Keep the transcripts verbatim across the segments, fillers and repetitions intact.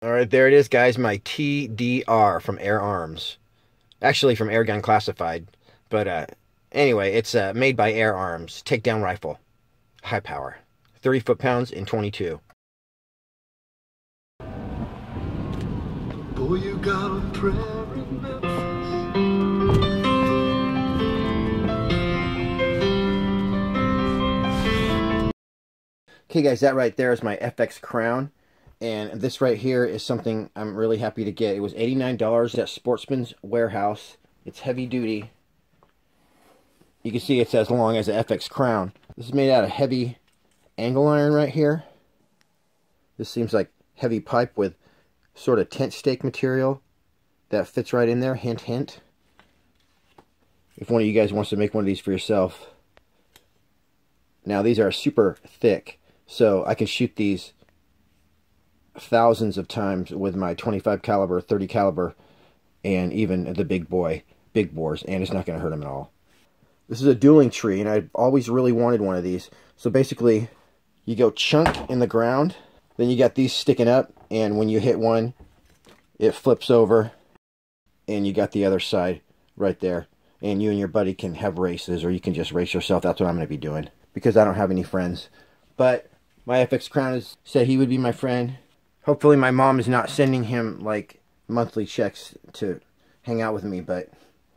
All right, there it is, guys. My T D R from Air Arms, actually from Airgun Classified, but uh, anyway, it's uh, made by Air Arms. Takedown rifle, high power, thirty foot pounds in twenty-two. Boy, you got a prayer in Memphis. Okay, guys, that right there is my F X Crown. And this right here is something I'm really happy to get. It was eighty-nine dollars at Sportsman's Warehouse. It's heavy duty. You can see it's as long as the F X Crown. This is made out of heavy angle iron right here. This seems like heavy pipe with sort of tent stake material that fits right in there. Hint, hint. If one of you guys wants to make one of these for yourself. Now, these are super thick, so I can shoot these thousands of times with my twenty-five caliber, thirty caliber, and even the big boy, big bores, and it's not going to hurt them at all. This is a dueling tree, and I've always really wanted one of these. So basically, you go chunk in the ground, then you got these sticking up, and when you hit one, it flips over, and you got the other side right there. And you and your buddy can have races, or you can just race yourself. That's what I'm going to be doing, because I don't have any friends. But my F X Crown has said he would be my friend. Hopefully my mom is not sending him, like, monthly checks to hang out with me, but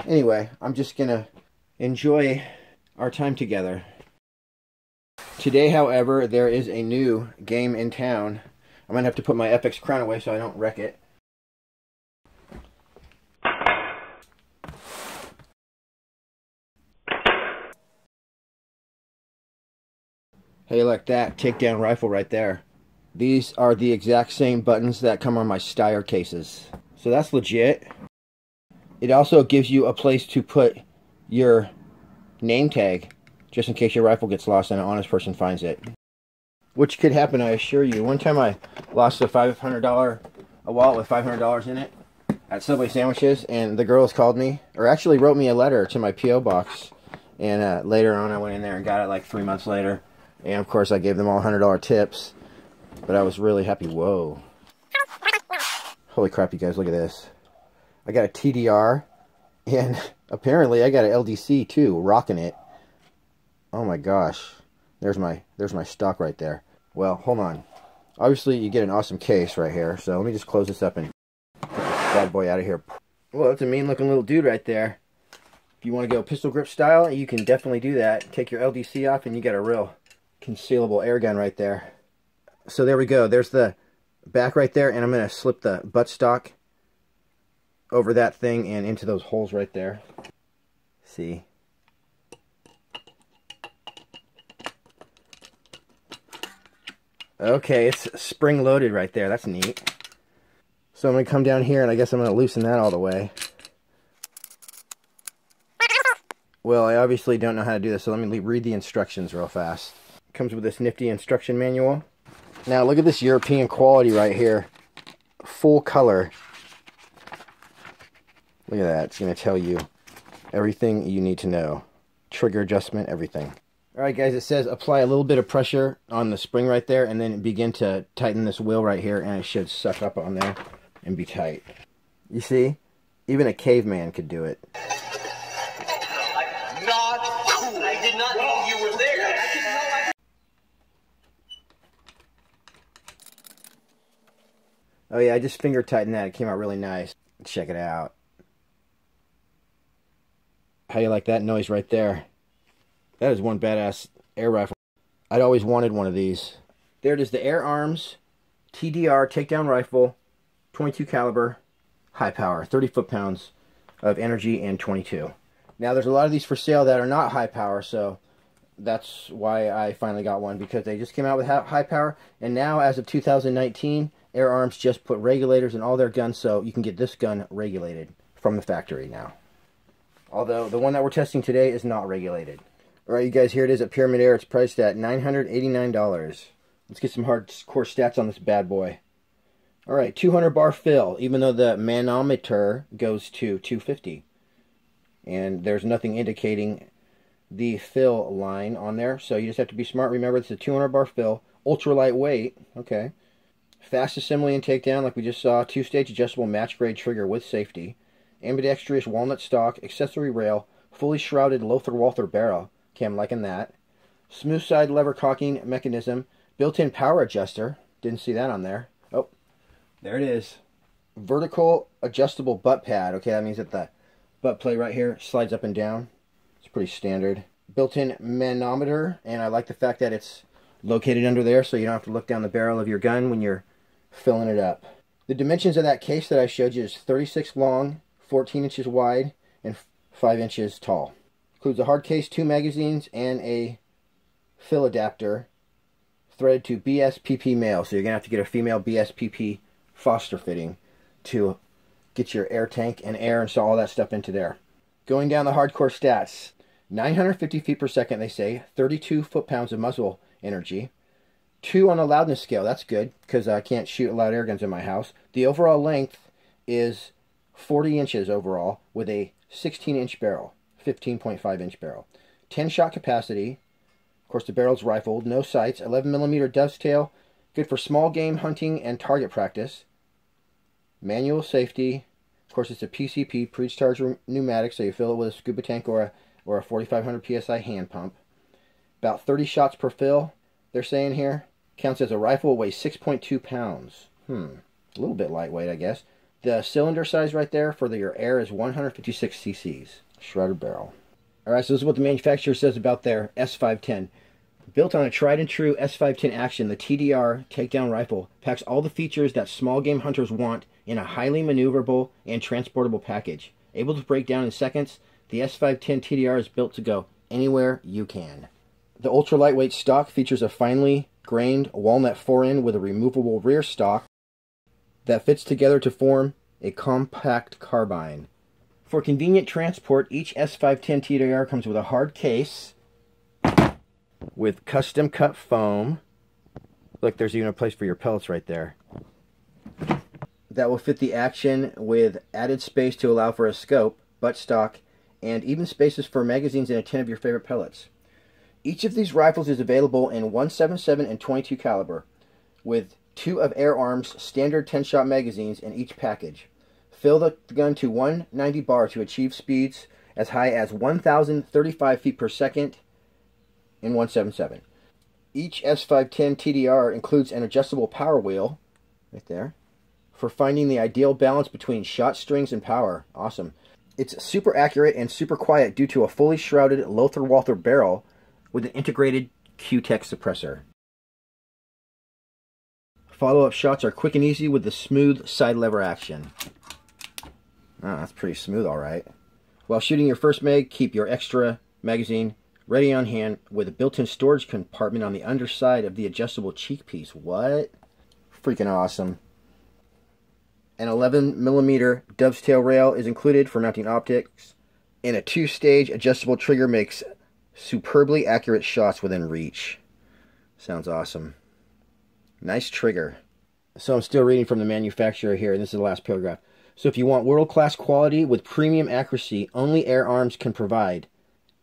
anyway, I'm just gonna enjoy our time together. Today, however, there is a new game in town. I'm gonna have to put my F X Crown away so I don't wreck it. Hey, look, that takedown rifle right there. These are the exact same buttons that come on my Steyr cases. So that's legit. It also gives you a place to put your name tag, just in case your rifle gets lost and an honest person finds it. Which could happen, I assure you. One time I lost a five hundred dollar, a wallet with five hundred dollars in it at Subway Sandwiches, and the girls called me, or actually wrote me a letter to my P O box. And uh, later on I went in there and got it like three months later. And of course I gave them all one hundred dollar tips. But I was really happy. Whoa. Holy crap, you guys, look at this. I got a T D R, and apparently I got an L D C too, rocking it. Oh my gosh. There's my there's my stock right there. Well, hold on. Obviously you get an awesome case right here, so let me just close this up and get this bad boy out of here. Well, that's a mean looking little dude right there. If you want to go pistol grip style, you can definitely do that. Take your L D C off and you got a real concealable air gun right there. So there we go. There's the back right there, and I'm going to slip the buttstock over that thing and into those holes right there. See? Okay, it's spring-loaded right there. That's neat. So I'm going to come down here, and I guess I'm going to loosen that all the way. Well, I obviously don't know how to do this, so let me read the instructions real fast. It comes with this nifty instruction manual. Now look at this European quality right here, full color. Look at that, it's going to tell you everything you need to know. Trigger adjustment, everything. Alright guys, it says apply a little bit of pressure on the spring right there and then begin to tighten this wheel right here, and it should suck up on there and be tight. You see, even a caveman could do it. I'm not cool. I did not know you were there. I didn't know I Oh yeah, I just finger tightened that. It came out really nice. Check it out. How you like that noise right there? That is one badass air rifle. I'd always wanted one of these. There it is, the Air Arms T D R takedown rifle, twenty-two caliber, high power, thirty foot pounds of energy and twenty-two. Now there's a lot of these for sale that are not high power, so that's why I finally got one, because they just came out with high power, and now as of two thousand nineteen, Air Arms just put regulators in all their guns, so you can get this gun regulated from the factory now. Although, the one that we're testing today is not regulated. Alright, you guys, here it is at Pyramid Air. It's priced at nine hundred eighty-nine dollars. Let's get some hardcore stats on this bad boy. All right, two hundred bar fill, even though the manometer goes to two fifty. And there's nothing indicating the fill line on there, so you just have to be smart. Remember, this is a two hundred bar fill, ultra lightweight, okay. Fast assembly and takedown, like we just saw. Two-stage adjustable match-grade trigger with safety. Ambidextrous walnut stock, accessory rail, fully shrouded Lothar Walther barrel. Okay, I'm liking that. Smooth side lever cocking mechanism. Built-in power adjuster. Didn't see that on there. Oh, there it is. Vertical adjustable butt pad. Okay, that means that the butt plate right here slides up and down. It's pretty standard. Built-in manometer, and I like the fact that it's located under there so you don't have to look down the barrel of your gun when you're filling it up. The dimensions of that case that I showed you is thirty-six long, fourteen inches wide, and five inches tall. Includes a hard case, two magazines, and a fill adapter threaded to B S P P male. So you're going to have to get a female B S P P Foster fitting to get your air tank and air and install all that stuff into there. Going down the hardcore stats, nine hundred fifty feet per second, they say, thirty-two foot-pounds of muzzle energy. Two on a loudness scale. That's good because I can't shoot loud air guns in my house. The overall length is forty inches overall with a sixteen inch barrel, fifteen point five inch barrel. ten shot capacity. Of course, the barrel's rifled. No sights. eleven millimeter dovetail. Good for small game hunting and target practice. Manual safety. Of course, it's a P C P, pre-discharge pneumatic, so you fill it with a scuba tank or a, or a forty-five hundred P S I hand pump. About thirty shots per fill, they're saying here. Counts as a rifle, weighs six point two pounds. Hmm, a little bit lightweight, I guess. The cylinder size right there for the, your air is one hundred fifty-six C C's. Shrouded barrel. All right, so this is what the manufacturer says about their S five ten. Built on a tried and true S five ten action, the T D R takedown rifle packs all the features that small game hunters want in a highly maneuverable and transportable package. Able to break down in seconds, the S five ten T D R is built to go anywhere you can. The ultra-lightweight stock features a finely grained walnut fore-end with a removable rear stock that fits together to form a compact carbine. For convenient transport, each S five ten T D R comes with a hard case with custom-cut foam. Look, there's even a place for your pellets right there. That will fit the action with added space to allow for a scope, buttstock, and even spaces for magazines and a tin of your favorite pellets. Each of these rifles is available in one seventy-seven and twenty-two caliber, with two of Air Arms standard ten shot magazines in each package. Fill the gun to one ninety bar to achieve speeds as high as one thousand thirty-five feet per second in one seventy-seven. Each S five ten T D R includes an adjustable power wheel, right there, for finding the ideal balance between shot strings and power. Awesome. It's super accurate and super quiet due to a fully shrouded Lothar Walther barrel with an integrated Q-Tec suppressor. Follow-up shots are quick and easy with the smooth side lever action. Ah, that's pretty smooth, all right. While shooting your first mag, keep your extra magazine ready on hand with a built-in storage compartment on the underside of the adjustable cheek piece. What? Freaking awesome. An eleven millimeter dovetail rail is included for mounting optics, and a two-stage adjustable trigger makes superbly accurate shots within reach. Sounds awesome. Nice trigger. So I'm still reading from the manufacturer here, and this is the last paragraph. So if you want world-class quality with premium accuracy only Air Arms can provide,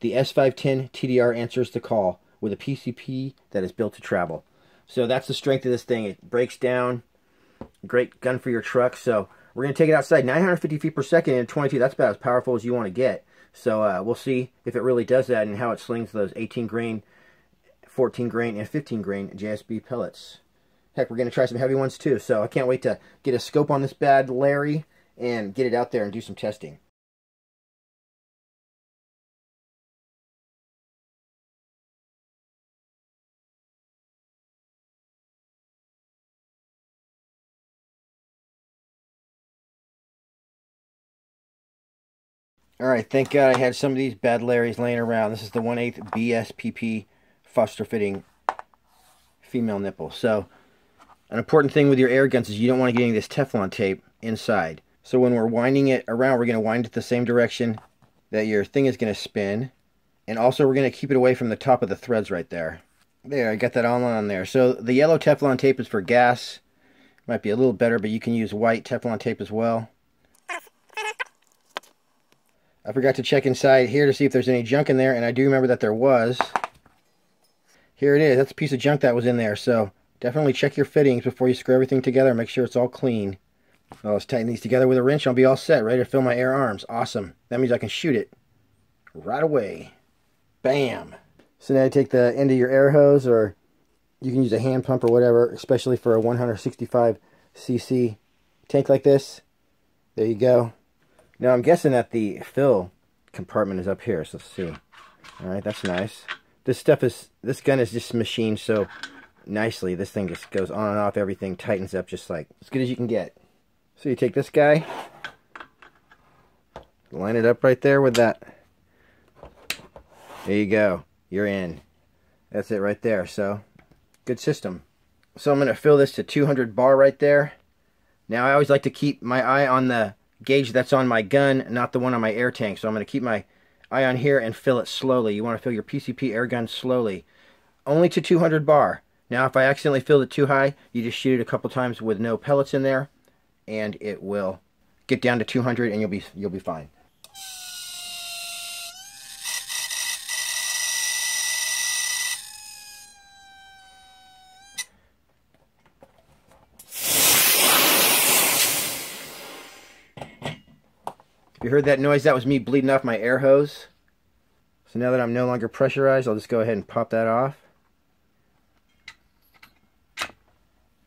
the S five ten T D R answers the call with a P C P that is built to travel. So that's the strength of this thing. It breaks down. Great gun for your truck. So we're going to take it outside. nine hundred fifty feet per second and twenty-two. That's about as powerful as you want to get. So uh, we'll see if it really does that and how it slings those eighteen grain, fourteen grain, and fifteen grain J S B pellets. Heck, we're going to try some heavy ones too. So I can't wait to get a scope on this bad Larry and get it out there and do some testing. Alright, thank God I had some of these bad Larrys laying around. This is the one eighth B S P P Foster fitting female nipple. So, an important thing with your air guns is you don't want to get any of this Teflon tape inside. So when we're winding it around, we're going to wind it the same direction that your thing is going to spin. And also we're going to keep it away from the top of the threads right there. There, I got that all on there. So the yellow Teflon tape is for gas. Might be a little better, but you can use white Teflon tape as well. I forgot to check inside here to see if there's any junk in there, and I do remember that there was. Here it is. That's a piece of junk that was in there, so definitely check your fittings before you screw everything together and make sure it's all clean. Well, let's tighten these together with a wrench. I'll be all set, ready to fill my Air Arms. Awesome. That means I can shoot it right away. Bam! So now you take the end of your air hose, or you can use a hand pump or whatever, especially for a one sixty-five c c tank like this. There you go. Now I'm guessing that the fill compartment is up here, so let's see. Alright, that's nice. This stuff is, this gun is just machined so nicely. This thing just goes on and off, everything tightens up just like as good as you can get. So you take this guy, line it up right there with that. There you go. You're in. That's it right there, so good system. So I'm going to fill this to two hundred bar right there. Now I always like to keep my eye on the gauge that's on my gun, not the one on my air tank, so I'm going to keep my eye on here and fill it slowly. You want to fill your P C P air gun slowly, only to two hundred bar. Now if I accidentally filled it too high, you just shoot it a couple times with no pellets in there, and it will get down to two hundred and you'll be you'll be fine. If you heard that noise, that was me bleeding off my air hose. So now that I'm no longer pressurized, I'll just go ahead and pop that off.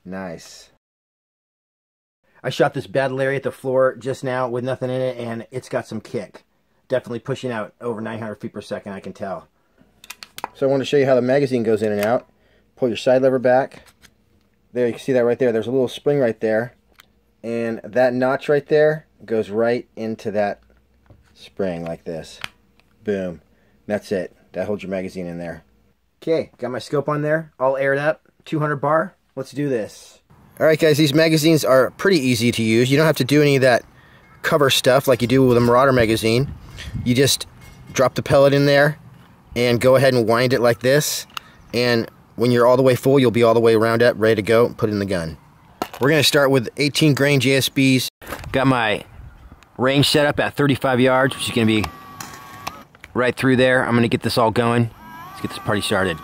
Nice. I shot this battle area at the floor just now with nothing in it, and it's got some kick. Definitely pushing out over nine hundred feet per second, I can tell. So I want to show you how the magazine goes in and out. Pull your side lever back. There, you can see that right there. There's a little spring right there. And that notch right there goes right into that spring like this. Boom. That's it. That holds your magazine in there. Okay, got my scope on there, all aired up, two hundred bar. Let's do this. Alright guys, these magazines are pretty easy to use. You don't have to do any of that cover stuff like you do with a Marauder magazine. You just drop the pellet in there and go ahead and wind it like this, and when you're all the way full, you'll be all the way round up, ready to go, put in the gun. We're going to start with eighteen grain J S Bs. Got my range set up at thirty-five yards, which is going to be right through there. I'm going to get this all going. Let's get this party started.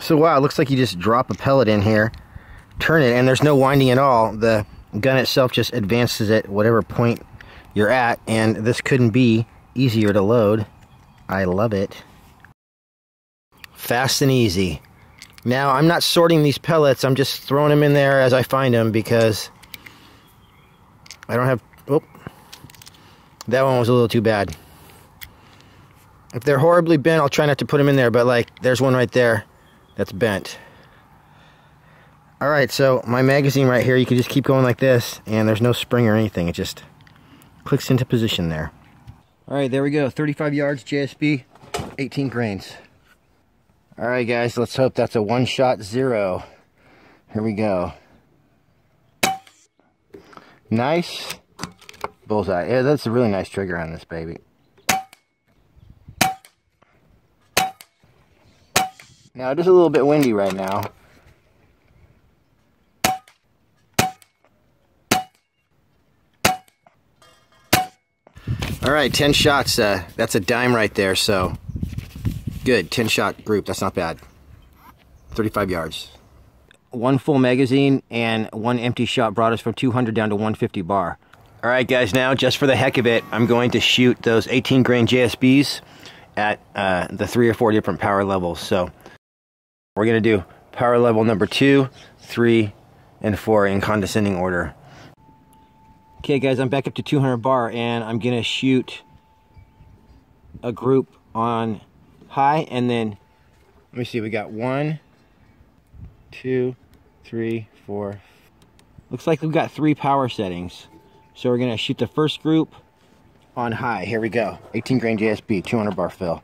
So wow, it looks like you just drop a pellet in here, turn it, and there's no winding at all. The gun itself just advances it whatever point you're at, and this couldn't be easier to load. I love it. Fast and easy. Now, I'm not sorting these pellets, I'm just throwing them in there as I find them because I don't have... Oh, that one was a little too bad. If they're horribly bent, I'll try not to put them in there, but like, there's one right there that's bent. Alright, so my magazine right here, you can just keep going like this, and there's no spring or anything, it just clicks into position there. Alright, there we go, thirty-five yards J S B, eighteen grains. Alright guys, let's hope that's a one-shot zero. Here we go. Nice. Bullseye. Yeah, that's a really nice trigger on this baby. Now, it is a little bit windy right now. Alright, ten shots. Uh, that's a dime right there, so... Good, ten shot group, that's not bad. thirty-five yards. One full magazine and one empty shot brought us from two hundred down to one fifty bar. Alright guys, now just for the heck of it, I'm going to shoot those eighteen grain J S Bs at uh, the three or four different power levels. So we're going to do power level number two, three, and four in condescending order. Okay guys, I'm back up to two hundred bar and I'm going to shoot a group on high, and then let me see, we got one, two, three, four. Looks like we've got three power settings. So we're gonna shoot the first group on high. Here we go. eighteen grain J S B, two hundred bar fill.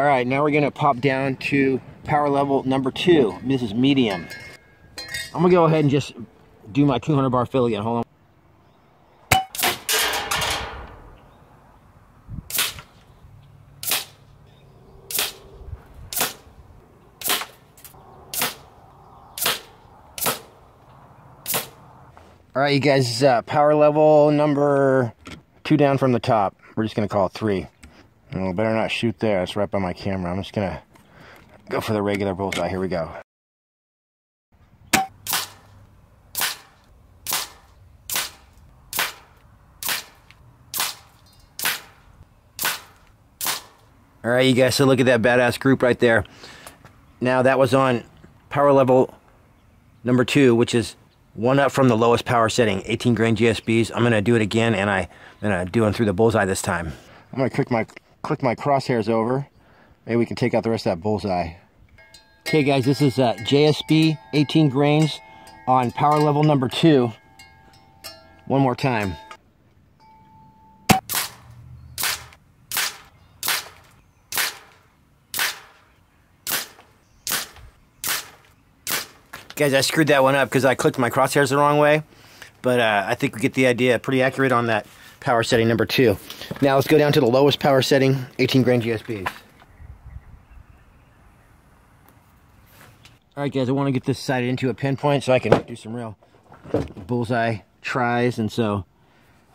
All right, now we're gonna pop down to power level number two. This is medium. I'm gonna go ahead and just do my two hundred bar fill again, hold on. All right, you guys, uh, power level number two down from the top. We're just gonna call it three. Oh, better not shoot there, that's right by my camera. I'm just gonna go for the regular bullseye, here we go. All right, you guys, so look at that badass group right there. Now that was on power level number two, which is one up from the lowest power setting, eighteen grain J S Bs. I'm gonna do it again, and I'm gonna do them through the bullseye this time. I'm gonna click my, click my crosshairs over. Maybe we can take out the rest of that bullseye. Okay guys, this is uh, J S B eighteen grains on power level number two. One more time. Guys, I screwed that one up because I clicked my crosshairs the wrong way, but uh, I think we get the idea. Pretty accurate on that power setting number two. Now let's go down to the lowest power setting, eighteen grain G S Bs. All right, guys, I want to get this sighted into a pinpoint so I can do some real bullseye tries, and so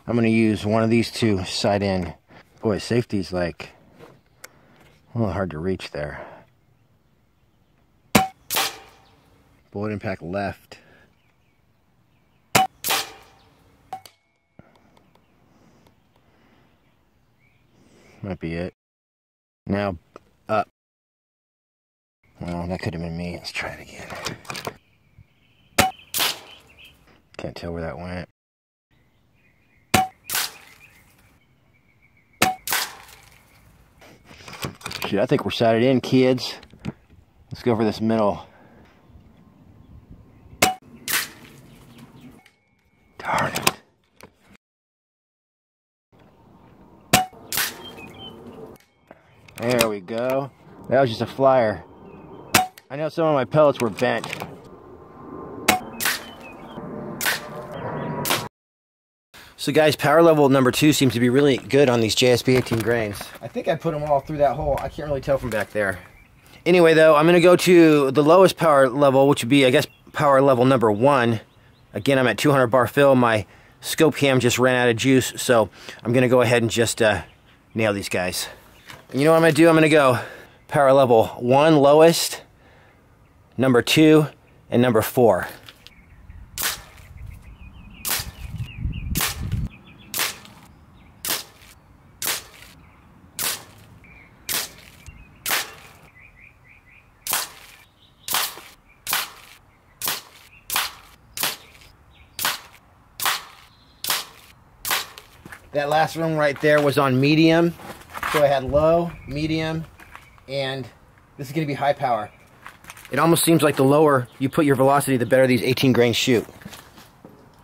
I'm going to use one of these two sight in. Boy, safety's like a little hard to reach there. Bullet impact left. Might be it. Now, up. Well, that could have been me. Let's try it again. Can't tell where that went. Shoot, I think we're sighted in, kids. Let's go for this middle. Darn it. There we go. That was just a flyer. I know some of my pellets were bent. So guys, power level number two seems to be really good on these J S B eighteen grains. I think I put them all through that hole. I can't really tell from back there. Anyway though, I'm going to go to the lowest power level, which would be, I guess, power level number one. Again, I'm at two hundred bar fill. My scope cam just ran out of juice, so I'm going to go ahead and just uh, nail these guys. And you know what I'm going to do? I'm going to go power level one lowest, number two, and number four. That last one right there was on medium, so I had low, medium, and this is going to be high power. It almost seems like the lower you put your velocity, the better these eighteen grains shoot.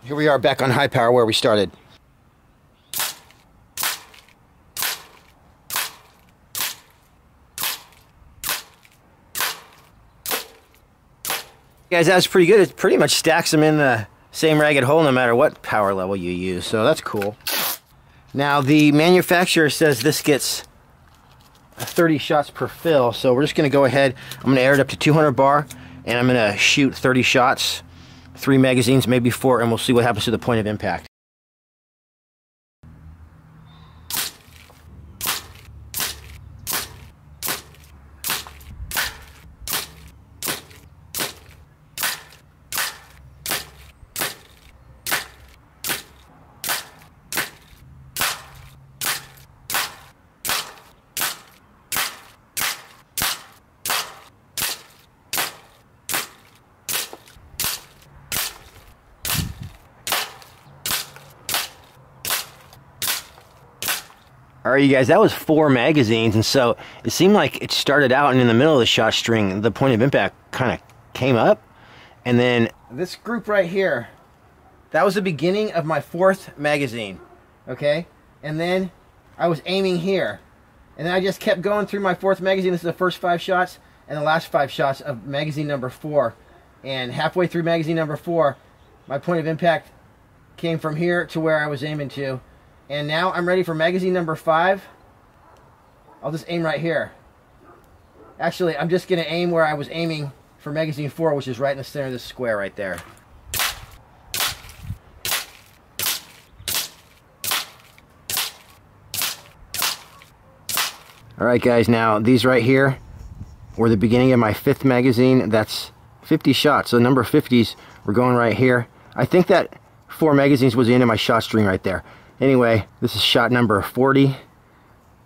Here we are back on high power where we started. Guys, that was pretty good. It pretty much stacks them in the same ragged hole no matter what power level you use, so that's cool. Now the manufacturer says this gets thirty shots per fill, so we're just going to go ahead, I'm going to air it up to two hundred bar, and I'm going to shoot thirty shots, three magazines, maybe four, and we'll see what happens to the point of impact. Alright, you guys, that was four magazines, and so it seemed like it started out, and in the middle of the shot string, the point of impact kind of came up, and then this group right here, that was the beginning of my fourth magazine, okay? And then I was aiming here, And then I just kept going through my fourth magazine. This is the first five shots and the last five shots of magazine number four. And halfway through magazine number four, my point of impact came from here to where I was aiming to. And now I'm ready for magazine number five. I'll just aim right here. Actually, I'm just going to aim where I was aiming for magazine four, which is right in the center of this square right there. Alright guys, now these right here were the beginning of my fifth magazine. That's fifty shots, so number fifties were going right here. I think that four magazines was the end of my shot string right there. Anyway, this is shot number forty,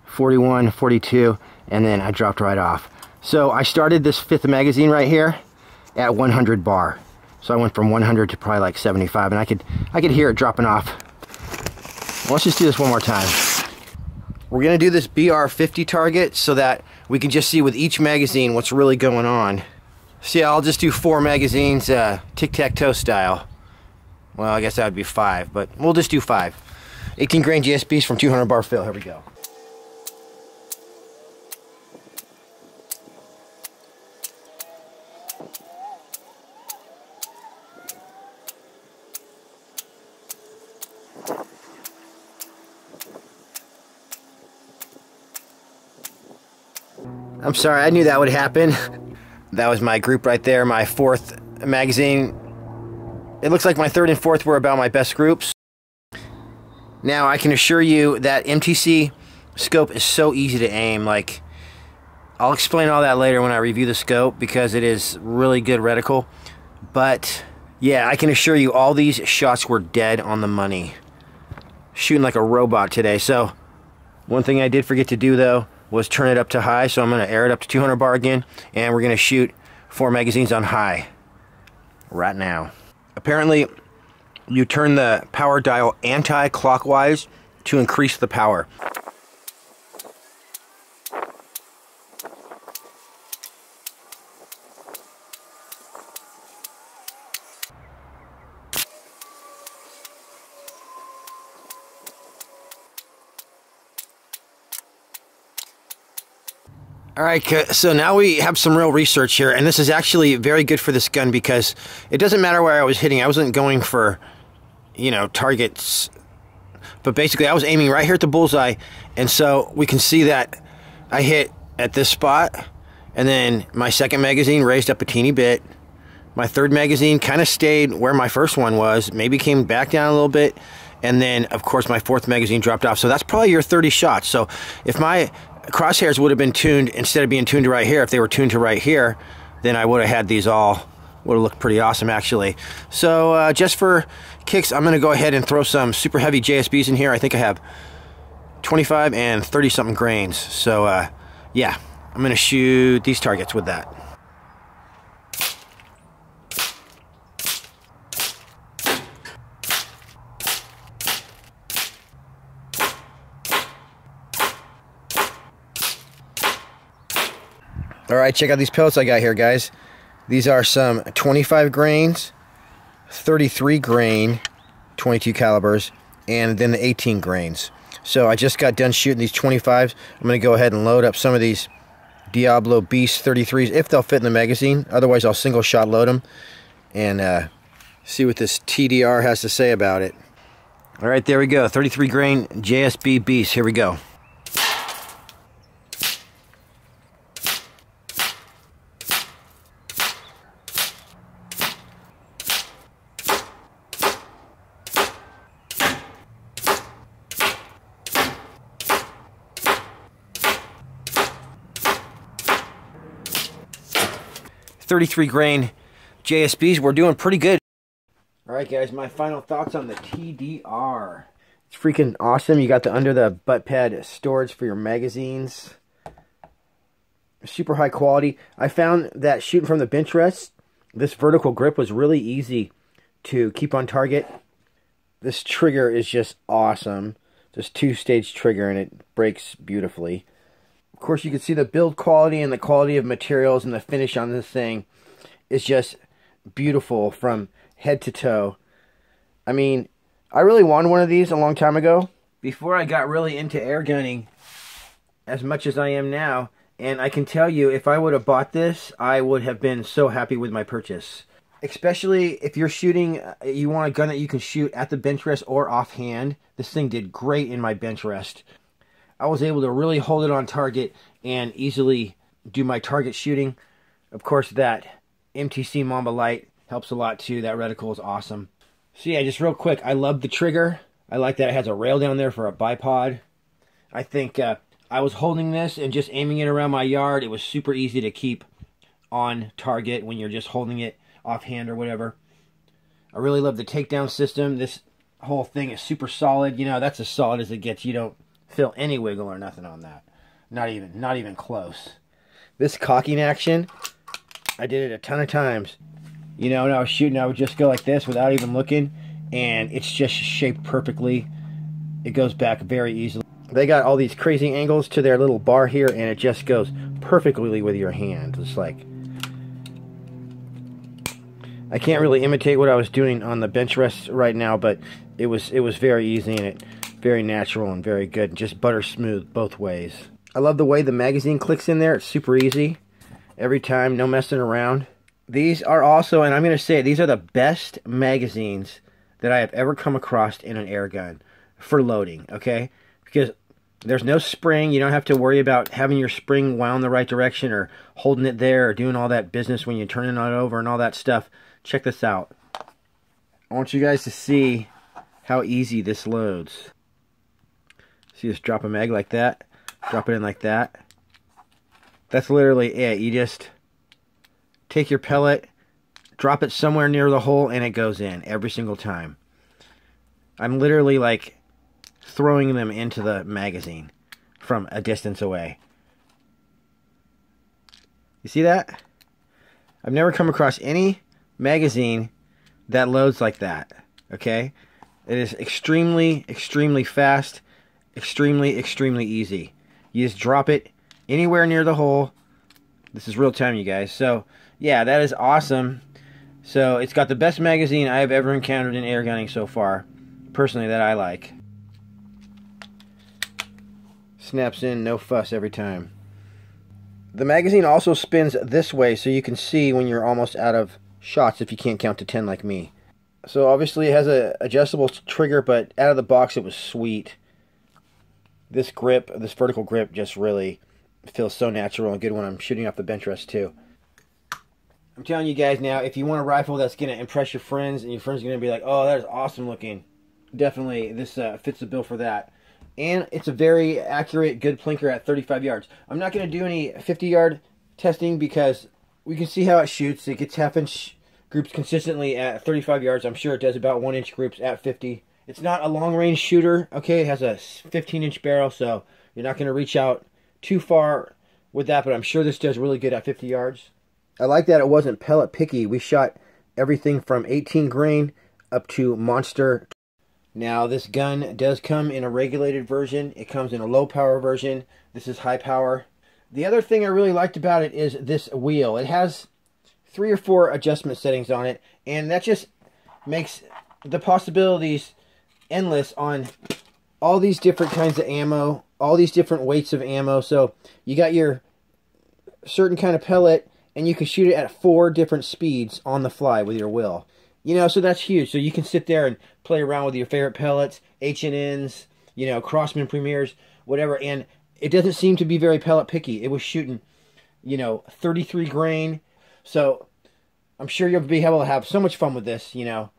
forty-one, forty-two, and then I dropped right off. So I started this fifth magazine right here at one hundred bar. So I went from one hundred to probably like seventy-five, and I could, I could hear it dropping off. Well, let's just do this one more time. We're going to do this B R fifty target so that we can just see with each magazine what's really going on. So yeah, I'll just do four magazines uh, tic-tac-toe style. Well, I guess that would be five, but we'll just do five. eighteen grain J S Bs from two hundred bar fill. Here we go. I'm sorry, I knew that would happen. That was my group right there, my fourth magazine. It looks like my third and fourth were about my best groups. Now I can assure you that M T C scope is so easy to aim. Like, I'll explain all that later when I review the scope because it is really good reticle. But yeah, I can assure you all these shots were dead on the money. Shooting like a robot today. So one thing I did forget to do though was turn it up to high, so I'm going to air it up to two hundred bar again, and we're going to shoot four magazines on high right now. Apparently, you turn the power dial anti-clockwise to increase the power. Alright, so now we have some real research here, and this is actually very good for this gun because it doesn't matter where I was hitting. I wasn't going for, you know, targets, but basically I was aiming right here at the bullseye, and so we can see that I hit at this spot, and then my second magazine raised up a teeny bit. My third magazine kind of stayed where my first one was, maybe came back down a little bit, and then, of course, my fourth magazine dropped off. So that's probably your thirty shots. So if my crosshairs would have been tuned, instead of being tuned to right here, if they were tuned to right here, then I would have had these all, would have looked pretty awesome actually. So uh, just for kicks, I'm going to go ahead and throw some super heavy J S Bs in here. I think I have twenty-five and thirty something grains. So uh, yeah, I'm going to shoot these targets with that. Alright, check out these pellets I got here, guys. These are some twenty-five grains, thirty-three grain, twenty-two calibers, and then the eighteen grains. So I just got done shooting these twenty-fives. I'm going to go ahead and load up some of these Diablo Beast thirty-threes, if they'll fit in the magazine. Otherwise, I'll single shot load them and uh, see what this T D R has to say about it. Alright, there we go. thirty-three grain J S B Beast. Here we go. thirty-three grain J S Bs, we're doing pretty good. Alright guys, my final thoughts on the T D R. It's freaking awesome. You got the under the butt pad storage for your magazines. Super high quality. I found that shooting from the bench rest, this vertical grip was really easy to keep on target. This trigger is just awesome. Just two-stage trigger and it breaks beautifully. Of course, you can see the build quality and the quality of materials and the finish on this thing is just beautiful from head to toe. I mean, I really wanted one of these a long time ago. Before I got really into air gunning, as much as I am now, and I can tell you, if I would have bought this, I would have been so happy with my purchase. Especially if you're shooting, you want a gun that you can shoot at the bench rest or offhand. This thing did great in my bench rest. I was able to really hold it on target and easily do my target shooting. Of course, that M T C Mamba Light helps a lot too. That reticle is awesome. So yeah, just real quick, I love the trigger. I like that it has a rail down there for a bipod. I think uh, I was holding this and just aiming it around my yard. It was super easy to keep on target when you're just holding it offhand or whatever. I really love the takedown system. This whole thing is super solid. You know, that's as solid as it gets. You don't feel any wiggle or nothing on that. Not even, not even close. This cocking action, I did it a ton of times. You know, when I was shooting, I would just go like this without even looking, and it's just shaped perfectly. It goes back very easily. They got all these crazy angles to their little bar here, and it just goes perfectly with your hand. It's like, I can't really imitate what I was doing on the bench rest right now, but it was it was very easy, and it very natural and very good, just butter smooth both ways. I love the way the magazine clicks in there. It's super easy every time, no messing around. These are also, and I'm going to say, these are the best magazines that I have ever come across in an air gun for loading, okay? Because there's no spring. You don't have to worry about having your spring wound the right direction or holding it there or doing all that business when you're turning it over and all that stuff. Check this out. I want you guys to see how easy this loads. So you just drop a mag like that, drop it in like that. That's literally it. You just take your pellet, drop it somewhere near the hole, and it goes in every single time. I'm literally like throwing them into the magazine from a distance away. You see that? I've never come across any magazine that loads like that, okay? It is extremely, extremely fast, extremely, extremely easy. You just drop it anywhere near the hole. This is real time, you guys. So, yeah, that is awesome. So, it's got the best magazine I have ever encountered in air gunning so far, personally, that I like. Snaps in, no fuss every time. The magazine also spins this way, so you can see when you're almost out of shots if you can't count to ten like me. So obviously it has a adjustable trigger, but out of the box it was sweet. This grip, this vertical grip, just really feels so natural and good when I'm shooting off the bench rest too. I'm telling you guys now, if you want a rifle that's going to impress your friends and your friends are going to be like, oh, that is awesome looking, definitely this uh, fits the bill for that. And it's a very accurate, good plinker at thirty-five yards. I'm not going to do any fifty yard testing because we can see how it shoots. It gets half inch groups consistently at thirty-five yards. I'm sure it does about one inch groups at fifty. It's not a long-range shooter, okay? It has a fifteen inch barrel, so you're not going to reach out too far with that, but I'm sure this does really good at fifty yards. I like that it wasn't pellet picky. We shot everything from eighteen grain up to monster. Now, this gun does come in a regulated version. It comes in a low-power version. This is high-power. The other thing I really liked about it is this wheel. It has three or four adjustment settings on it, and that just makes the possibilities endless on all these different kinds of ammo, all these different weights of ammo. So you got your certain kind of pellet, and you can shoot it at four different speeds on the fly with your wheel. You know, so that's huge. So you can sit there and play around with your favorite pellets, H and Ns, you know, Crossman Premiers, whatever. And it doesn't seem to be very pellet picky. It was shooting, you know, thirty-three grain. So I'm sure you'll be able to have so much fun with this, you know,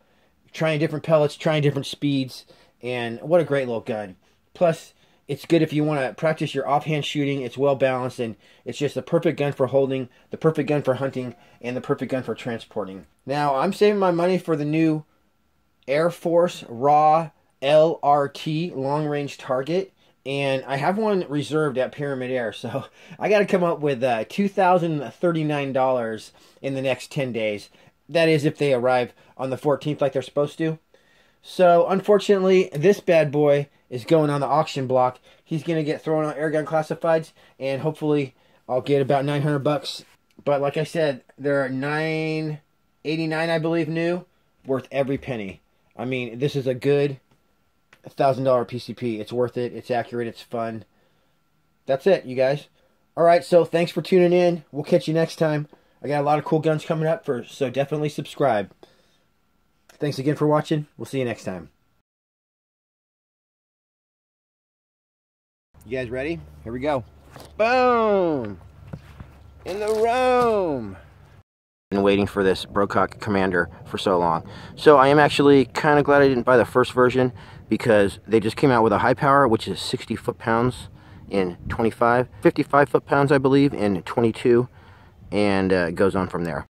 trying different pellets, trying different speeds. And what a great little gun. Plus, it's good if you want to practice your offhand shooting. It's well balanced, and it's just the perfect gun for holding, the perfect gun for hunting, and the perfect gun for transporting. Now, I'm saving my money for the new Air Force Raw L R T long-range target, and I have one reserved at Pyramid Air, so I got to come up with uh, two thousand thirty-nine dollars in the next ten days. That is if they arrive on the fourteenth like they're supposed to. So, unfortunately, this bad boy is going on the auction block. He's going to get thrown on Airgun Classifieds, and hopefully I'll get about nine hundred bucks. But like I said, there are nine eighty-nine, I believe, new, worth every penny. I mean, this is a good one thousand dollar P C P. It's worth it. It's accurate. It's fun. that's it, you guys. All right, so thanks for tuning in. We'll catch you next time. I got a lot of cool guns coming up, for, so definitely subscribe. Thanks again for watching. We'll see you next time. You guys ready? Here we go. Boom! In the room! Been waiting for this Brocock Commander for so long. So I am actually kind of glad I didn't buy the first version, because they just came out with a high power, which is sixty foot-pounds in twenty-five, fifty-five foot-pounds I believe in twenty-two, and uh, it goes on from there.